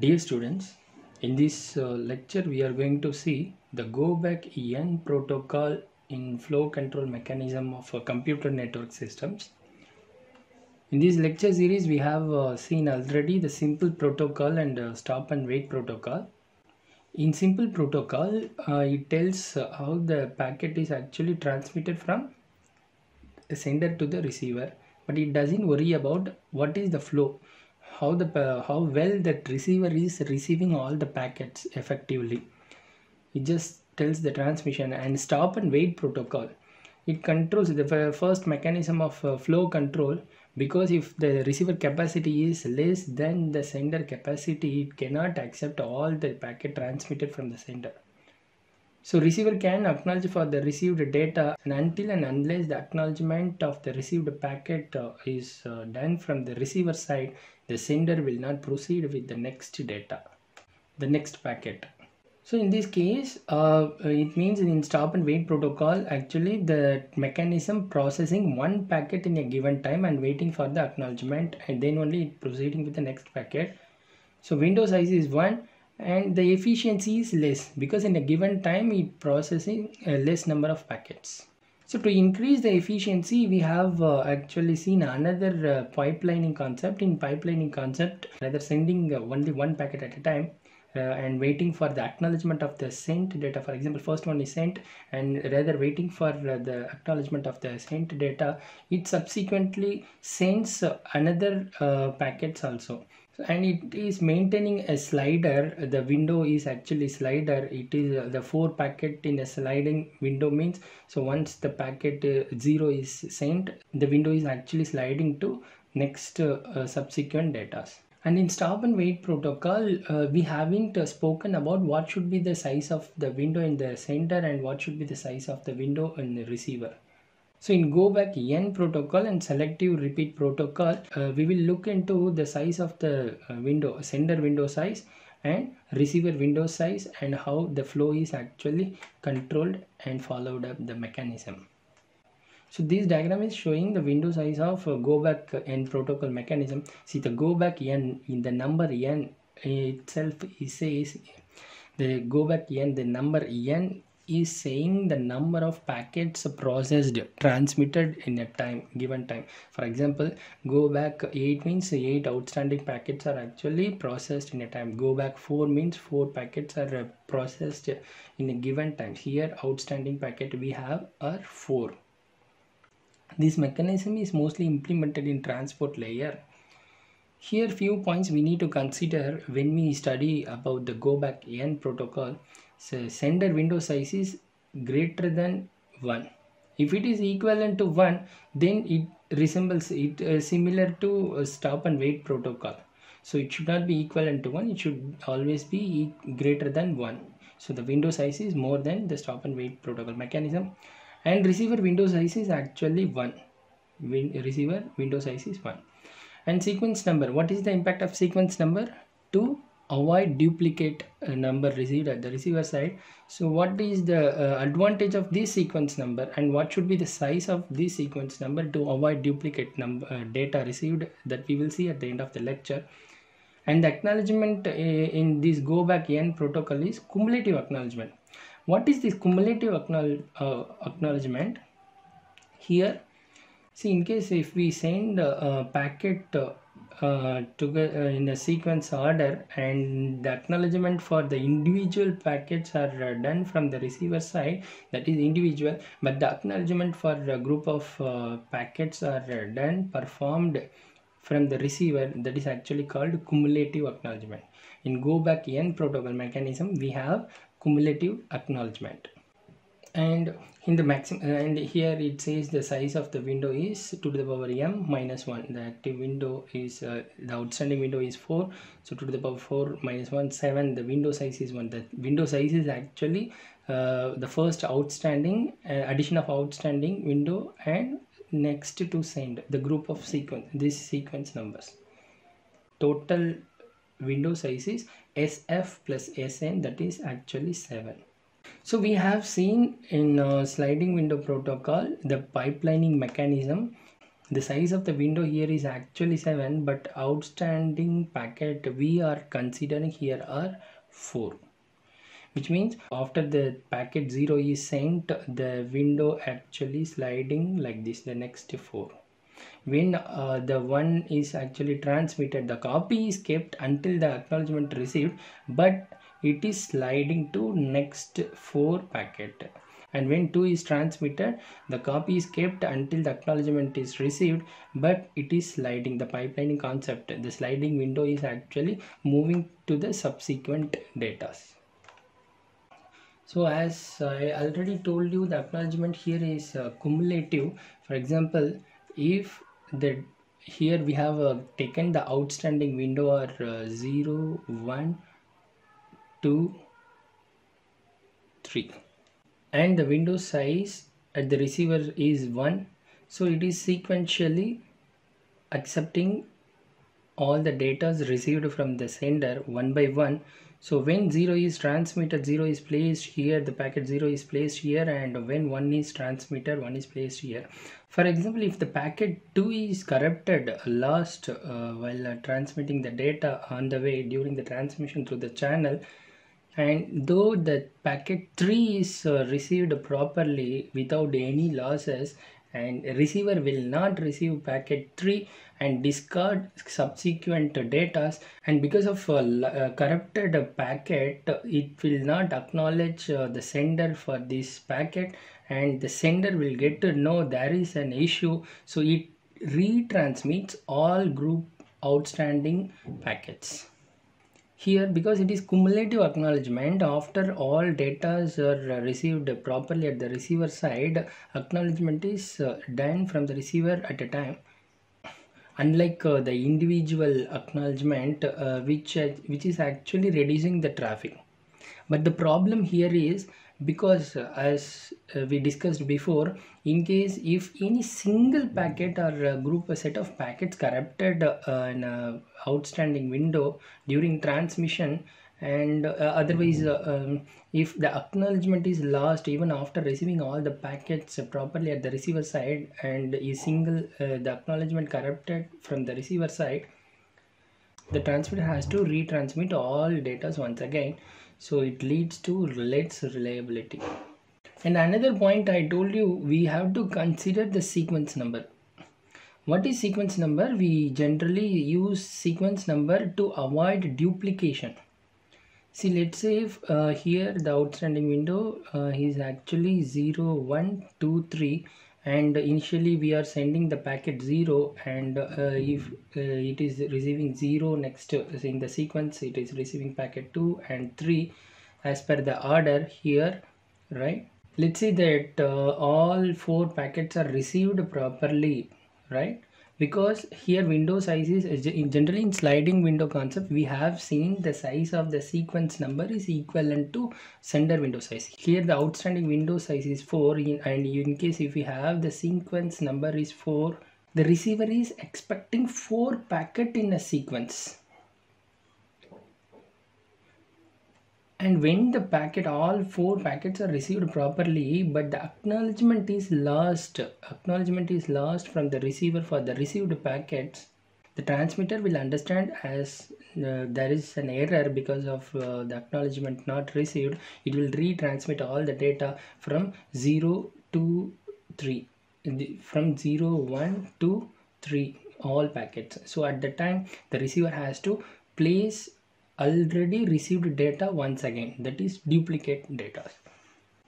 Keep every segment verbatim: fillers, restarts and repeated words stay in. Dear students, in this uh, lecture we are going to see the Go Back N protocol in flow control mechanism of uh, computer network systems. In this lecture series we have uh, seen already the simple protocol and uh, stop and wait protocol. In simple protocol uh, it tells uh, how the packet is actually transmitted from the sender to the receiver, but it doesn't worry about what is the flow, how the uh, how well that receiver is receiving all the packets effectively. It just tells the transmission. And stop and wait protocol, it controls the first mechanism of uh, flow control, because if the receiver capacity is less than the sender capacity, it cannot accept all the packet transmitted from the sender. So receiver can acknowledge for the received data, and until and unless the acknowledgement of the received packet uh, is uh, done from the receiver side, the sender will not proceed with the next data, the next packet. So in this case, uh, it means in stop and wait protocol, actually the mechanism processing one packet in a given time and waiting for the acknowledgement, and then only proceeding with the next packet. So window size is one and the efficiency is less, because in a given time it processing a less number of packets. So to increase the efficiency, we have uh, actually seen another uh, pipelining concept. In pipelining concept, rather sending uh, only one packet at a time, Uh, and waiting for the acknowledgement of the sent data. For example, first one is sent, and rather waiting for uh, the acknowledgement of the sent data, it subsequently sends uh, another uh, packets also, and it is maintaining a slider. The window is actually slider. It is uh, the four packet in a sliding window means, so once the packet uh, zero is sent, the window is actually sliding to next uh, uh, subsequent data. And in stop and wait protocol, uh, we haven't uh, spoken about what should be the size of the window in the sender and what should be the size of the window in the receiver. So in Go Back N protocol and selective repeat protocol, uh, we will look into the size of the uh, window, sender window size and receiver window size, and how the flow is actually controlled and followed up the mechanism. So this diagram is showing the window size of uh, Go Back N protocol mechanism. See, the Go Back N, in the number N itself, it says the Go Back N, the number N is saying the number of packets processed, transmitted in a time, given time. For example, Go Back eight means eight outstanding packets are actually processed in a time. Go Back four means four packets are processed in a given time. Here outstanding packet we have are four. This mechanism is mostly implemented in transport layer. Here few points we need to consider when we study about the Go Back N protocol. So sender window size is greater than one. If it is equivalent to one, then it resembles it uh, similar to uh, stop and wait protocol. So it should not be equivalent to one, it should always be greater than one. So the window size is more than the stop and wait protocol mechanism. And receiver window size is actually one. Win receiver window size is one. And sequence number, what is the impact of sequence number? To avoid duplicate uh, number received at the receiver side. So what is the uh, advantage of this sequence number, and what should be the size of this sequence number to avoid duplicate number uh, data received, that we will see at the end of the lecture. And the acknowledgement uh, in this Go Back N protocol is cumulative acknowledgement. What is this cumulative acknowledge, uh, acknowledgement? Here, see, in case if we send a packet uh, uh, to, uh, in a sequence order, and the acknowledgement for the individual packets are uh, done from the receiver side, that is individual, but the acknowledgement for a group of uh, packets are uh, done, performed from the receiver, that is actually called cumulative acknowledgement. In Go Back N protocol mechanism, we have cumulative acknowledgement. And in the maximum, and here it says the size of the window is two to the power m minus one. The active window is uh, the outstanding window is four, so two to the power four minus one, seven. The window size is one. The window size is actually uh, the first outstanding uh, addition of outstanding window, and next to send the group of sequence, this sequence numbers. Total window size is S F plus S N, that is actually seven. So we have seen in uh, sliding window protocol the pipelining mechanism. The size of the window here is actually seven, but outstanding packet we are considering here are four, which means after the packet zero is sent, the window actually sliding like this, the next four. When uh, the one is actually transmitted, the copy is kept until the acknowledgement received, but it is sliding to next four packet. And when two is transmitted, the copy is kept until the acknowledgement is received, but it is sliding. The pipelining concept, the sliding window is actually moving to the subsequent data. So as I already told you, the acknowledgement here is uh, cumulative. For example, if the here we have uh, taken the outstanding window are uh, zero, one, two, three. And the window size at the receiver is one, so it is sequentially accepting all the data received from the sender one by one. So when zero is transmitted, zero is placed here, the packet zero is placed here, and when one is transmitted, one is placed here. For example, if the packet two is corrupted last uh, while uh, transmitting the data on the way during the transmission through the channel, and though the packet three is uh, received properly without any losses, and receiver will not receive packet three and discard subsequent data, and because of uh, uh, corrupted packet, it will not acknowledge uh, the sender for this packet, and the sender will get to know there is an issue, so it retransmits all group outstanding packets. Here, because it is cumulative acknowledgement, after all data are received properly at the receiver side, acknowledgement is done from the receiver at a time. Unlike uh, the individual acknowledgement, uh, which, uh, which is actually reducing the traffic. But the problem here is, because uh, as uh, we discussed before, in case if any single packet or uh, group a set of packets corrupted uh, in a outstanding window during transmission, and uh, otherwise uh, um, if the acknowledgement is lost even after receiving all the packets properly at the receiver side, and a single uh, the acknowledgement corrupted from the receiver side, the transmitter has to retransmit all data once again. So it leads to less reliability. And another point I told you, we have to consider the sequence number. What is sequence number? We generally use sequence number to avoid duplication. See, let's say if uh, here the outstanding window uh, is actually zero, one, two, three, and initially we are sending the packet zero, and uh, if uh, it is receiving zero, next in the sequence it is receiving packet two and three as per the order here, right? Let's say that uh, all four packets are received properly, right? Because here window size is generally, in sliding window concept, we have seen the size of the sequence number is equivalent to sender window size. Here the outstanding window size is four, and in case if we have the sequence number is four, the receiver is expecting four packets in a sequence. And when the packet, all four packets are received properly, but the acknowledgement is lost, acknowledgement is lost from the receiver for the received packets, the transmitter will understand as uh, there is an error because of uh, the acknowledgement not received. It will retransmit all the data from zero to three, from zero, one, two, three, all packets. So at that time, the receiver has to place already received data once again, that is duplicate data.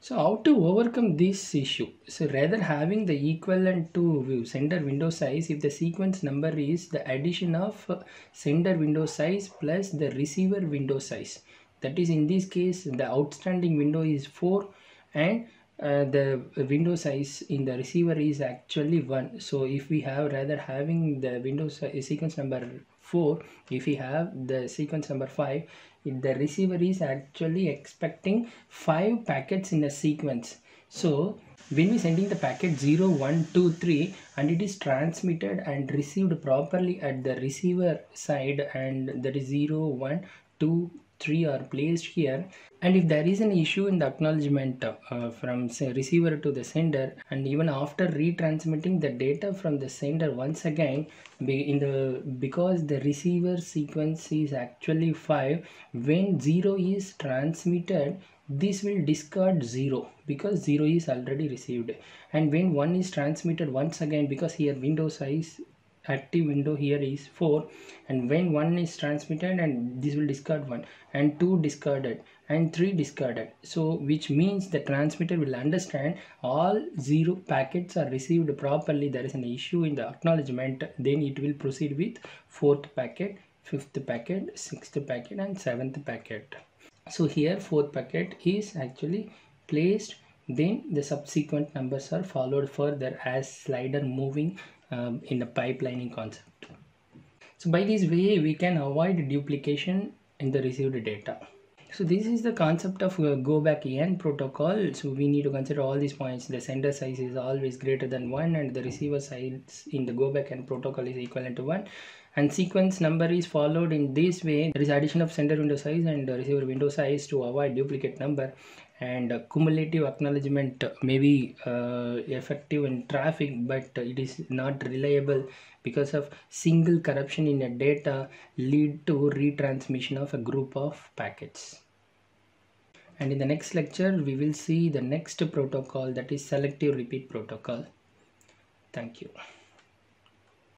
So how to overcome this issue? So rather having the equivalent to sender window size, if the sequence number is the addition of sender window size plus the receiver window size, that is in this case the outstanding window is four and uh, the window size in the receiver is actually one. So if we have, rather having the window size, sequence number four, if we have the sequence number five, if the receiver is actually expecting five packets in a sequence. So when we sending the packet zero, one, two, three, and it is transmitted and received properly at the receiver side, and that is zero, one, two, three are placed here. And if there is an issue in the acknowledgement uh, from say, receiver to the sender, and even after retransmitting the data from the sender once again, in the because the receiver sequence is actually five, when zero is transmitted, this will discard zero because zero is already received. And when one is transmitted once again, because here window size active window here is four, and when one is transmitted, and this will discard one, and two discarded, and three discarded. So which means the transmitter will understand all zero packets are received properly, there is an issue in the acknowledgement, then it will proceed with fourth packet, fifth packet, sixth packet, and seventh packet. So here fourth packet is actually placed, then the subsequent numbers are followed further as slider moving Um, in the pipelining concept. So by this way we can avoid duplication in the received data. So this is the concept of uh, go back N protocol. So we need to consider all these points. The sender size is always greater than one, and the receiver size in the go back N protocol is equivalent to one, and sequence number is followed in this way. There is addition of sender window size and receiver window size to avoid duplicate number, and cumulative acknowledgement may be uh, effective in traffic, but it is not reliable because of single corruption in a data lead to retransmission of a group of packets. And in the next lecture we will see the next protocol, that is selective repeat protocol. Thank you.